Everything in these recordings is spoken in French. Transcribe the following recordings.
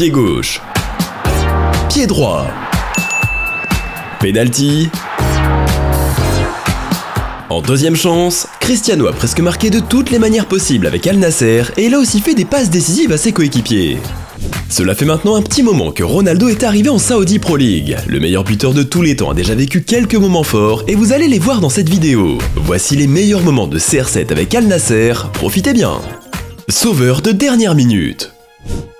Pied gauche. Pied droit. Penalty. En deuxième chance, Cristiano a presque marqué de toutes les manières possibles avec Al-Nassr et il a aussi fait des passes décisives à ses coéquipiers. Cela fait maintenant un petit moment que Ronaldo est arrivé en Saudi Pro League. Le meilleur buteur de tous les temps a déjà vécu quelques moments forts et vous allez les voir dans cette vidéo. Voici les meilleurs moments de CR7 avec Al-Nassr, profitez bien. Sauveur de dernière minute.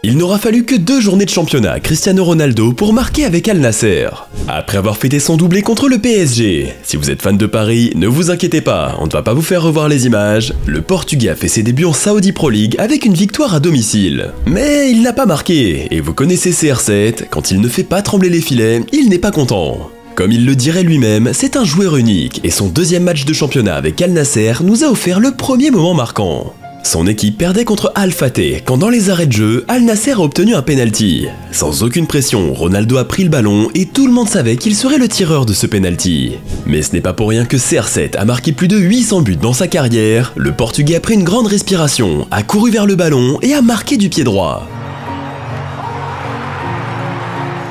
Il n'aura fallu que 2 journées de championnat à Cristiano Ronaldo pour marquer avec Al-Nassr. Après avoir fêté son doublé contre le PSG, si vous êtes fan de Paris, ne vous inquiétez pas, on ne va pas vous faire revoir les images. Le Portugais a fait ses débuts en Saudi Pro League avec une victoire à domicile. Mais il n'a pas marqué, et vous connaissez CR7, quand il ne fait pas trembler les filets, il n'est pas content. Comme il le dirait lui-même, c'est un joueur unique, et son deuxième match de championnat avec Al-Nassr nous a offert le premier moment marquant. Son équipe perdait contre Al Fateh quand dans les arrêts de jeu, Al-Nassr a obtenu un penalty. Sans aucune pression, Ronaldo a pris le ballon et tout le monde savait qu'il serait le tireur de ce penalty. Mais ce n'est pas pour rien que CR7 a marqué plus de 800 buts dans sa carrière. Le Portugais a pris une grande respiration, a couru vers le ballon et a marqué du pied droit.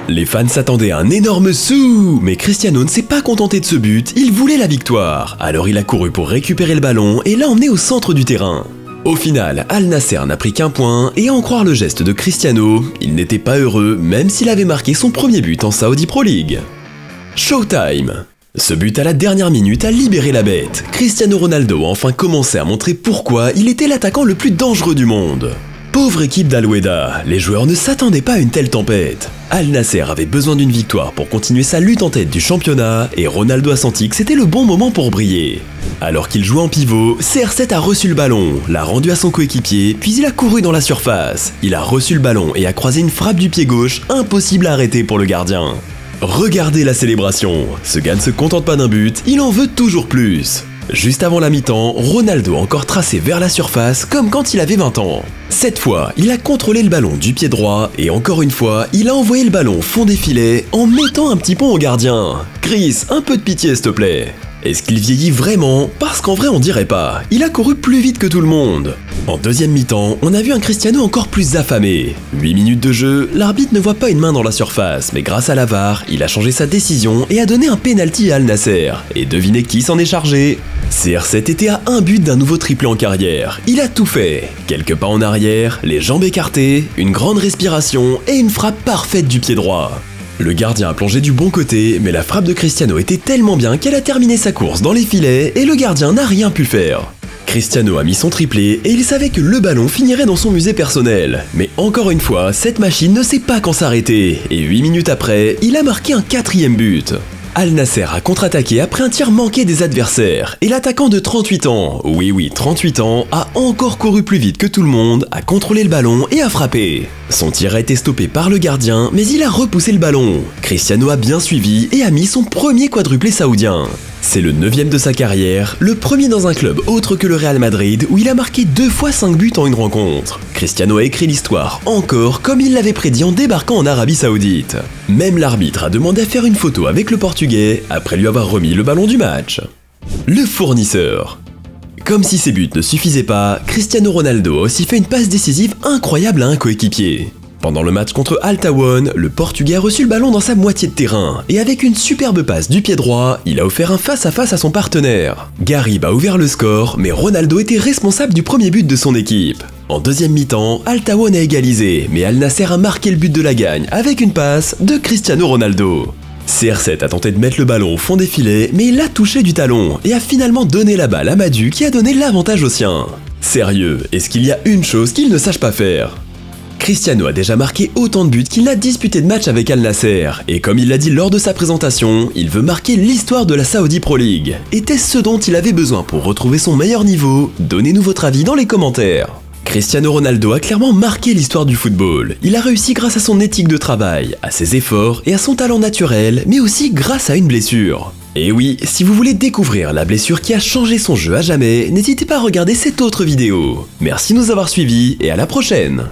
Les fans s'attendaient à un énorme sou, mais Cristiano ne s'est pas contenté de ce but, il voulait la victoire. Alors il a couru pour récupérer le ballon et l'a emmené au centre du terrain. Au final, Al-Nassr n'a pris qu'un point, et à en croire le geste de Cristiano, il n'était pas heureux même s'il avait marqué son premier but en Saudi Pro League. Showtime. Ce but à la dernière minute a libéré la bête. Cristiano Ronaldo a enfin commencé à montrer pourquoi il était l'attaquant le plus dangereux du monde. Pauvre équipe d'Al-Wehda, les joueurs ne s'attendaient pas à une telle tempête. Al-Nassr avait besoin d'une victoire pour continuer sa lutte en tête du championnat, et Ronaldo a senti que c'était le bon moment pour briller. Alors qu'il jouait en pivot, CR7 a reçu le ballon, l'a rendu à son coéquipier, puis il a couru dans la surface. Il a reçu le ballon et a croisé une frappe du pied gauche, impossible à arrêter pour le gardien. Regardez la célébration. Ce gars ne se contente pas d'un but, il en veut toujours plus. Juste avant la mi-temps, Ronaldo a encore tracé vers la surface comme quand il avait 20 ans. Cette fois, il a contrôlé le ballon du pied droit et encore une fois, il a envoyé le ballon au fond des filets en mettant un petit pont au gardien. Chris, un peu de pitié s'il te plaît. Est-ce qu'il vieillit vraiment? Parce qu'en vrai on dirait pas, il a couru plus vite que tout le monde. En deuxième mi-temps, on a vu un Cristiano encore plus affamé. 8 minutes de jeu, l'arbitre ne voit pas une main dans la surface, mais grâce à la VAR, il a changé sa décision et a donné un penalty à Al-Nassr. Et devinez qui s'en est chargé? CR7 était à un but d'un nouveau triplé en carrière, il a tout fait. Quelques pas en arrière, les jambes écartées, une grande respiration et une frappe parfaite du pied droit. Le gardien a plongé du bon côté, mais la frappe de Cristiano était tellement bien qu'elle a terminé sa course dans les filets et le gardien n'a rien pu faire. Cristiano a mis son triplé et il savait que le ballon finirait dans son musée personnel. Mais encore une fois, cette machine ne sait pas quand s'arrêter et 8 minutes après, il a marqué un 4e but. Al-Nassr a contre-attaqué après un tir manqué des adversaires et l'attaquant de 38 ans, oui 38 ans, a encore couru plus vite que tout le monde, a contrôlé le ballon et a frappé. Son tir a été stoppé par le gardien mais il a repoussé le ballon. Cristiano a bien suivi et a mis son premier quadruplé saoudien. C'est le 9e de sa carrière, le premier dans un club autre que le Real Madrid où il a marqué 2 fois 5 buts en une rencontre. Cristiano a écrit l'histoire encore comme il l'avait prédit en débarquant en Arabie Saoudite. Même l'arbitre a demandé à faire une photo avec le Portugais après lui avoir remis le ballon du match. Le fournisseur. Comme si ses buts ne suffisaient pas, Cristiano Ronaldo a aussi fait une passe décisive incroyable à un coéquipier. Pendant le match contre Al-Taawon, le Portugais a reçu le ballon dans sa moitié de terrain et avec une superbe passe du pied droit, il a offert un face-à-face à son partenaire. Garib a ouvert le score, mais Ronaldo était responsable du premier but de son équipe. En deuxième mi-temps, Al-Taawon a égalisé, mais Al-Nassr a marqué le but de la gagne avec une passe de Cristiano Ronaldo. CR7 a tenté de mettre le ballon au fond des filets, mais il l'a touché du talon et a finalement donné la balle à Madu qui a donné l'avantage aux siens. Sérieux, est-ce qu'il y a une chose qu'il ne sache pas faire? Cristiano a déjà marqué autant de buts qu'il n'a disputé de match avec Al-Nassr, et comme il l'a dit lors de sa présentation, il veut marquer l'histoire de la Saudi Pro League. Était-ce ce dont il avait besoin pour retrouver son meilleur niveau? Donnez-nous votre avis dans les commentaires. Cristiano Ronaldo a clairement marqué l'histoire du football. Il a réussi grâce à son éthique de travail, à ses efforts et à son talent naturel, mais aussi grâce à une blessure. Et oui, si vous voulez découvrir la blessure qui a changé son jeu à jamais, n'hésitez pas à regarder cette autre vidéo. Merci de nous avoir suivis et à la prochaine!